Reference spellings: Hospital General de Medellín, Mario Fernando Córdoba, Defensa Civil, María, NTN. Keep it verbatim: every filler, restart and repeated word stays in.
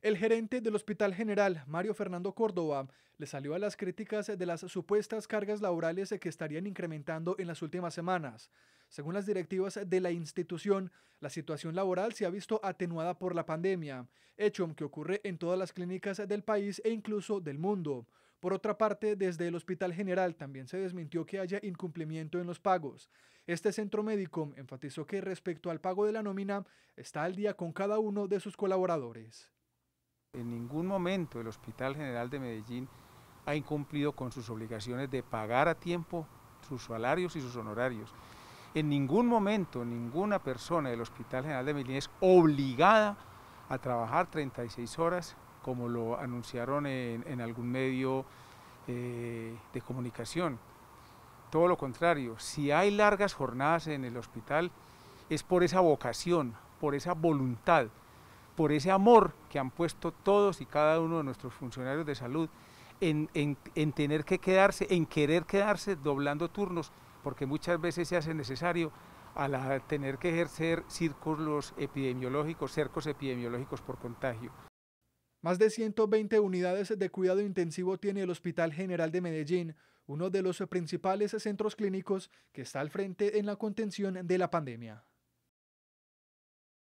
El gerente del Hospital General, Mario Fernando Córdoba, le salió a las críticas de las supuestas cargas laborales que estarían incrementando en las últimas semanas. Según las directivas de la institución, la situación laboral se ha visto atenuada por la pandemia, hecho que ocurre en todas las clínicas del país e incluso del mundo. Por otra parte, desde el Hospital General también se desmintió que haya incumplimiento en los pagos. Este centro médico enfatizó que respecto al pago de la nómina, está al día con cada uno de sus colaboradores. En ningún momento el Hospital General de Medellín ha incumplido con sus obligaciones de pagar a tiempo sus salarios y sus honorarios. En ningún momento ninguna persona del Hospital General de Medellín es obligada a trabajar treinta y seis horas, como lo anunciaron en, en algún medio eh, de comunicación. Todo lo contrario, si hay largas jornadas en el hospital es por esa vocación, por esa voluntad, por ese amor que han puesto todos y cada uno de nuestros funcionarios de salud en, en, en tener que quedarse, en querer quedarse doblando turnos, porque muchas veces se hace necesario al tener que ejercer círculos epidemiológicos, cercos epidemiológicos por contagio. Más de ciento veinte unidades de cuidado intensivo tiene el Hospital General de Medellín, uno de los principales centros clínicos que está al frente en la contención de la pandemia.